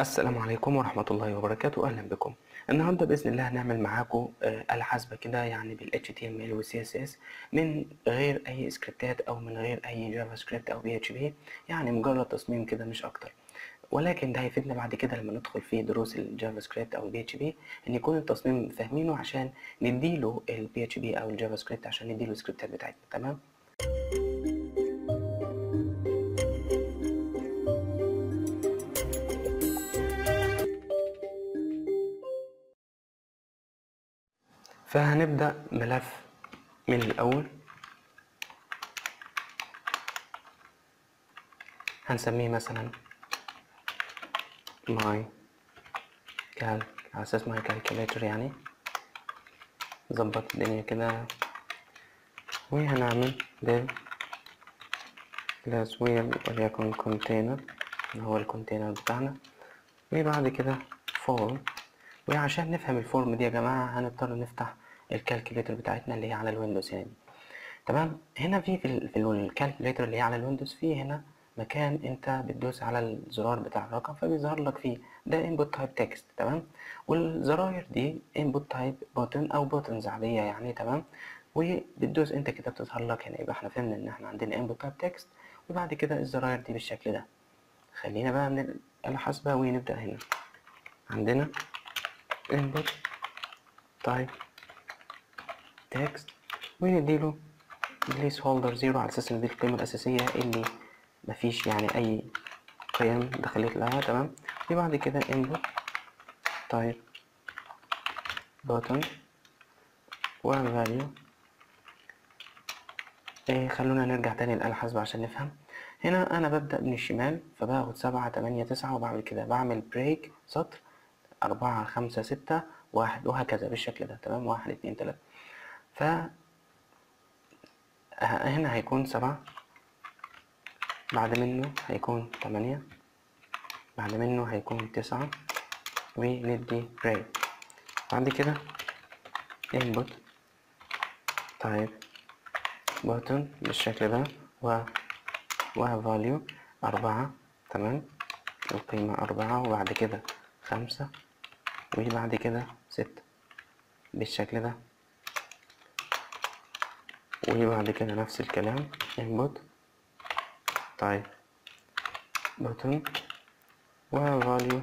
السلام عليكم ورحمة الله وبركاته. أهلا بكم. النهاردة بإذن الله هنعمل معاكم الحاسبة كده يعني بال HTML و CSS من غير أي سكريبتات أو من غير أي جافا سكريبت أو PHP، يعني مجرد تصميم كده مش أكتر، ولكن ده هيفيدنا بعد كده لما ندخل في دروس الجافا سكريبت أو PHP إن يكون التصميم فاهمينه عشان نديله ال PHP أو الجافا سكريبت، عشان نديله السكريبتات بتاعتنا. تمام؟ فهنبدأ ملف من الأول هنسميه مثلا على أساس ماي كالكوليتر، يعني نظبط الدنيا كده، وهنعمل ديف كلاس وير وليكن كونتينر اللي هو الكونتينر بتاعنا، وبعد كده فورم. وعشان نفهم الفورم دي يا جماعة هنضطر نفتح الكالكوليتر بتاعتنا اللي هي على الويندوز هنا دي. تمام؟ هنا في الكالكوليتر اللي هي على الويندوز في هنا مكان انت بتدوس على الزرار بتاع الرقم فبيظهر لك فيه ده input type text. تمام؟ والزراير دي input type button او buttons عادية يعني. تمام؟ وبتدوس انت كده بتظهر لك هنا. يبقى احنا فهمنا ان احنا عندنا input type text، وبعد كده الزراير دي بالشكل ده. خلينا بقى من الحاسبة ونبدأ. هنا عندنا input type text ونديله place holder 0 على اساس ان دي القيمه الاساسيه اللي مفيش يعني اي قيم دخلت لها. تمام؟ وبعد كده input type button وvalue. خلونا نرجع تاني للحاسبه عشان نفهم. هنا انا ببدا من الشمال فباخد 7 8 9 وبعمل كده، بعمل بريك سطر 4 5 6 1 وهكذا بالشكل ده. تمام؟ 1 2 3. ف هنا هيكون 7، بعد منه هيكون 8، بعد منه هيكون 9، وندي بريك. بعد كده input type button بالشكل ده و value 4. تمام؟ القيمة 4، وبعد كده 5، وبعد كده 6 بالشكل ده، وبعد كده نفس الكلام input type button و value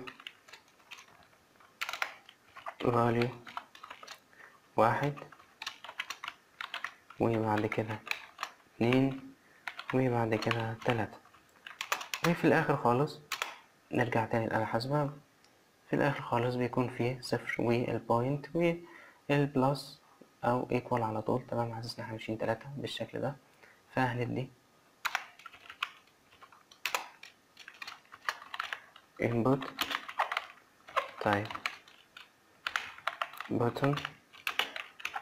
1، وبعد كده 2، وبعد كده 3، وفي الآخر خالص نرجع تاني للحاسبة. في الآخر خالص بيكون فيه 0 والبوينت والبلس أو ايكوال على طول. تمام؟ على أساس إن احنا ماشيين 3 بالشكل ده. فهندي input type button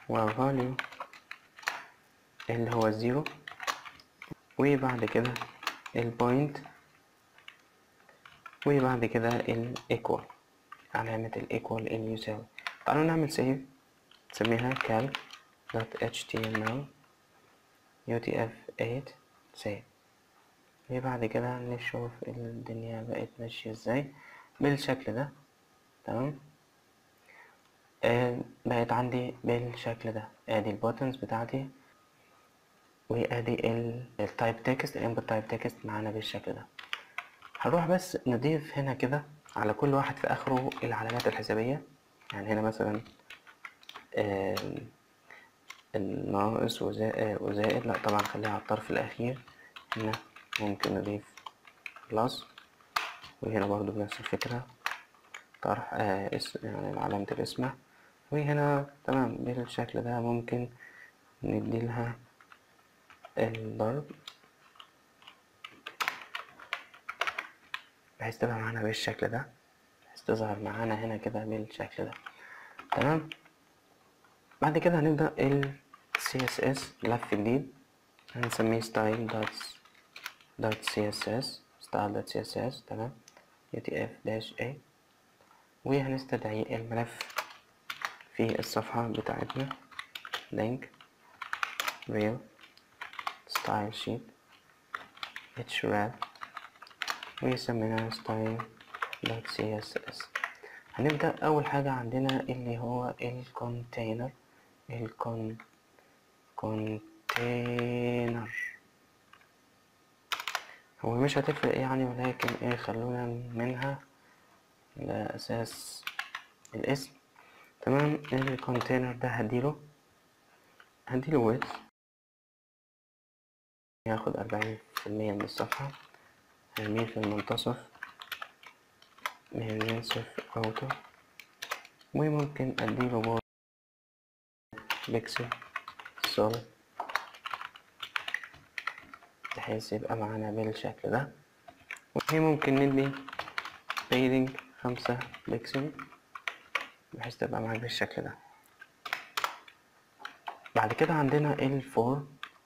و value اللي هو 0، وبعد كده البوينت، وبعد كده الايكوال، علامة الإيكوال اللي يساوي. تعالوا نعمل سيف نسميها cal.html utf8 سيف. وبعد كده نشوف الدنيا بقت ماشية ازاي بالشكل ده. تمام؟ بقت عندي بالشكل ده. ادي البوتنز بتاعتي، وادي التايب تكست الانبوت تايب تكست معانا بالشكل ده. هنروح بس نضيف هنا كده على كل واحد في اخره العلامات الحسابية، يعني هنا مثلا الناقص وزائد، لا طبعا خليها على الطرف الاخير. هنا ممكن نضيف بلس، وهنا برضو بنفس الفكرة طرح يعني علامة الاسمة، وهنا تمام بالشكل ده. ممكن نديلها الضرب بحيث تبقى معانا بالشكل ده، بحيث تظهر معانا هنا كده بالشكل ده. تمام؟ بعد كده هنبدأ ال CSS ملف جديد هنسميه style.css. تمام؟ utf-a، وهنستدعي الملف في الصفحة بتاعتنا link real style sheet href، ويسميناها style .css. هنبدأ أول حاجة عندنا اللي هو الكونتينر. الكونتينر هو مش هتفرق يعني، ولكن ايه خلونا منها لأساس الاسم. تمام، الكونتينر ده هديله ويدث ياخد 40% من الصفحة، هرميه في المنتصف من ينصف اوتو، وممكن اديله بور بيكسل صالب بحيث يبقى معانا بالشكل ده، وممكن ندي بيدنج 5 بيكسل بحيث تبقى معانا بالشكل ده. بعد كده عندنا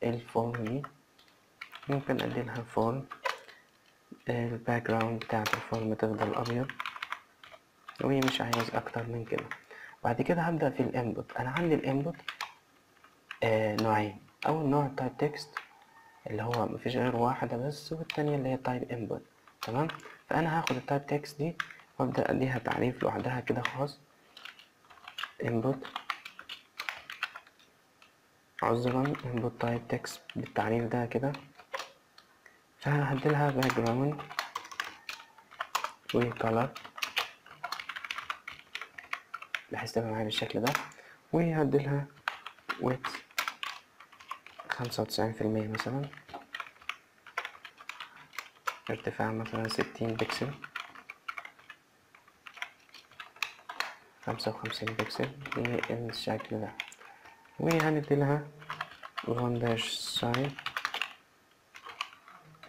الفورم دي ممكن اديلها فورم، الباك جراوند بتاعت الفورم تفضل ابيض، ومش عايز اكتر من كده. بعد كده هبدأ في الانبوت. انا عندي الانبوت نوعين، اول نوع تايب تكست اللي هو مفيش غير واحدة بس، والتانية اللي هي تايب انبوت. تمام، فانا هاخد التايب تكست دي وابدأ اديها تعريف لوحدها كده خاص. انبوت انبوت تايب تكست بالتعريف ده كده، فهديلها باك جراوند وكلر بحيث تبقى معايا بالشكل ده، وهديلها ويت 95% مثلا، ارتفاع مثلا 60 بكسل، 55 بكسل بالشكل ده، وهنديلها فانداش سايد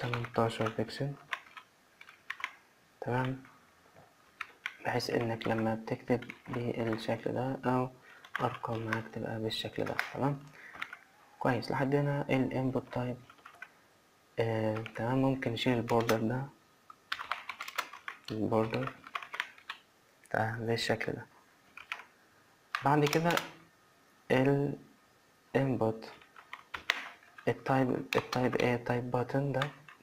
18 بكسل. تمام، بحيث انك لما بتكتب بالشكل ده او ارقام معاك تبقى بالشكل ده. تمام، كويس لحد هنا الانبوت تايب. تمام، ممكن نشيل البوردر ده، البوردر بالشكل ده. بعد كده الانبوت التايب باتن ده.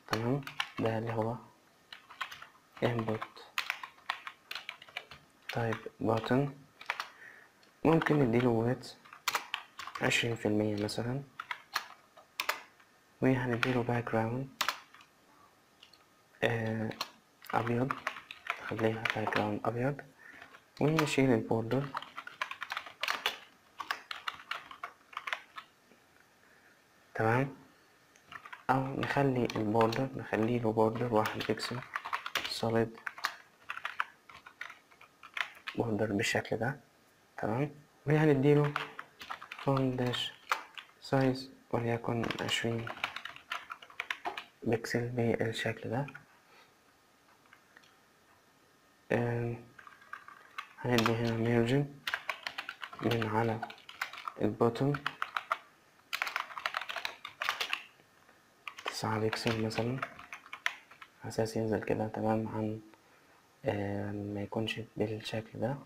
تمام، ده اللي هو انبوت تايب باتن، ممكن نديله ويت 20% مثلا، وهنديله باك جراوند ابيض، خليها باك جراوند ابيض، ونشيل البوردر تمام، او نخلي البوردر نخليله بوردر 1 بكسل سوليد بوردر بالشكل ده. تمام، وهنديله فون داش سايز وليكن 20 بكسل بالشكل ده. هندي هنا ميرجن من على البوتن 9 بكسل مثلا، عساس ينزل كده. تمام، عن ما يكونش بالشكل ده.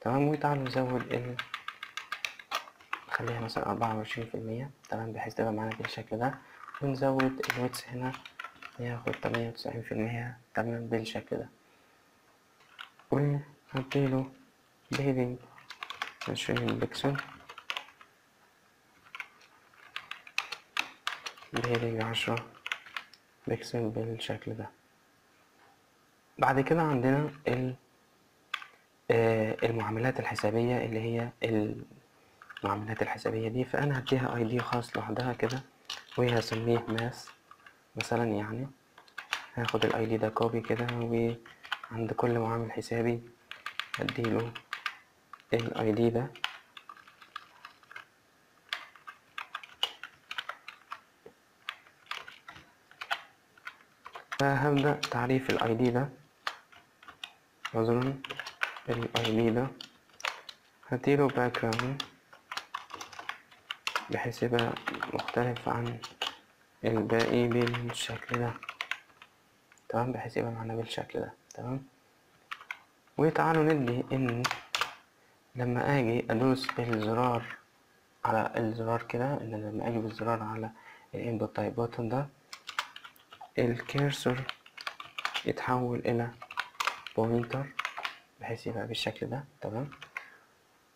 تمام، وتعالوا نزود خليها مثلا 24%. تمام، بحيث تبقى معانا بالشكل ده، ونزود الويتس هنا ياخد 98%. تمام، بالشكل ده، وهديله بيدنج 20 بكسل، بيدنج 10 بكسل بالشكل ده. بعد كده عندنا المعاملات الحسابية اللي هي المعاملات الحسابية دي، فأنا هديها اي دي خاص لوحدها كده، وهسميه ماس مثلا. يعني هاخد الاي دي ده كوبي كده، وعند كل معامل حسابي هديله الاي دي ده هبدأ تعريف الاي دي ده. مثلا الاي دي ده هديله باك جراوند بحيث يبقى مختلف عن الباقي بالشكل ده. تمام، بحيث يبقى معانا بالشكل ده. تمام، وتعالوا ندي ان لما اجي ادوس بالزرار على الزرار كده، ان لما اجي بالزرار على الانبوت تايب بوتن ده الكيرسر يتحول الى بوينتر بحيث يبقى بالشكل ده. تمام.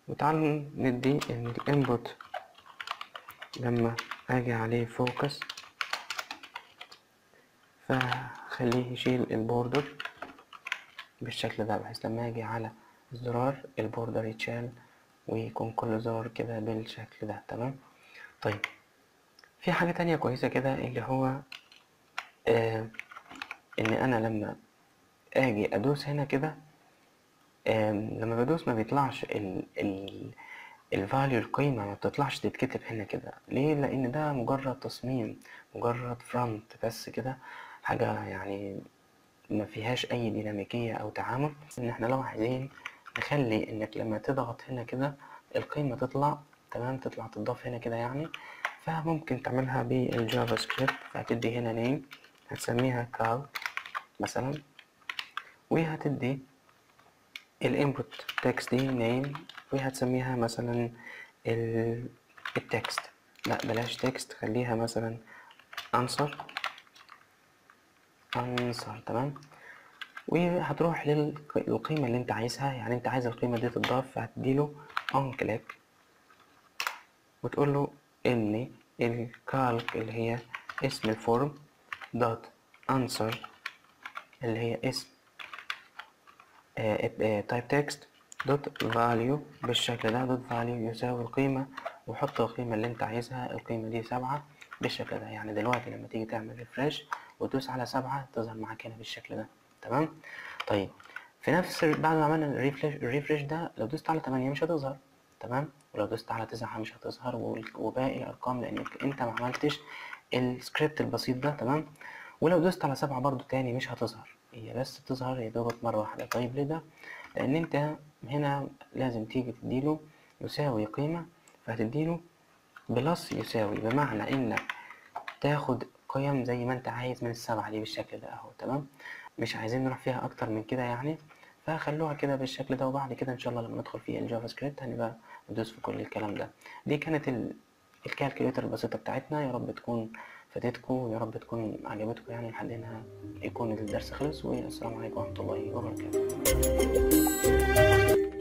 وتعالوا ندي ان الانبوت لما اجي عليه فوكس فخليه يشيل البوردر بالشكل ده، بحيث لما اجي على الزرار البوردر يتشال ويكون كل زرار كده بالشكل ده. تمام. طيب في حاجة تانية كويسة كده اللي هو ان انا لما اجي ادوس هنا كده، لما بدوس ما بيطلعش الفاليو، القيمة ما بتطلعش تتكتب هنا كده. ليه؟ لان ده مجرد تصميم، مجرد فرونت بس كده، حاجة يعني ما فيهاش اي ديناميكية او تعامل. ان احنا لو عايزين نخلي انك لما تضغط هنا كده القيمة تطلع، تمام، تطلع تضاف هنا كده يعني، فممكن تعملها بالجافا سكريبت. هتدي هنا نيم هتسميها كال مثلا، وهتدي الانبوت تكست دي نيم وهتسميها مثلا التكست، لا بلاش تكست خليها مثلا انسر. تمام. وهتروح للقيمة اللي انت عايزها، يعني انت عايز القيمة دي تضاف فهتديله onClick وتقول له ان الكالك اللي هي اسم الفورم دوت انسر اللي هي اسم تايب تكست دوت فاليو بالشكل ده، دوت فاليو يساوي القيمة، وحط القيمة اللي انت عايزها، القيمة دي 7 بالشكل ده. يعني دلوقتي لما تيجي تعمل ريفريش وتدوس على 7 تظهر معاك هنا بالشكل ده. تمام. طيب في نفس بعد ما عملنا الريفريش ده لو دوست على 8 مش هتظهر، تمام، ولو دوست على 9 مش هتظهر، وباقي الارقام لانك انت ما عملتش السكريبت البسيط ده. تمام. ولو دوست على 7 برضو تاني مش هتظهر، هي بس بتظهر يا دوبك مره واحده. طيب ليه ده؟ لان انت هنا لازم تيجي تديله يساوي قيمه، فهتديله بلس يساوي، بمعنى انك تاخد قيم زي ما انت عايز من ال7 دي بالشكل ده اهو. تمام. مش عايزين نروح فيها اكتر من كده يعني، فخلوها كده بالشكل ده. وبعد كده ان شاء الله لما ندخل في الجافا سكريبت هنبقى ندوس في كل الكلام ده. دي كانت الكالكوليتر البسيطه بتاعتنا. يا رب تكون فاتتكم ويا رب تكون عجبتكم يعني. لحد هنا يكون الدرس خلص، والسلام عليكم ورحمه الله وبركاته.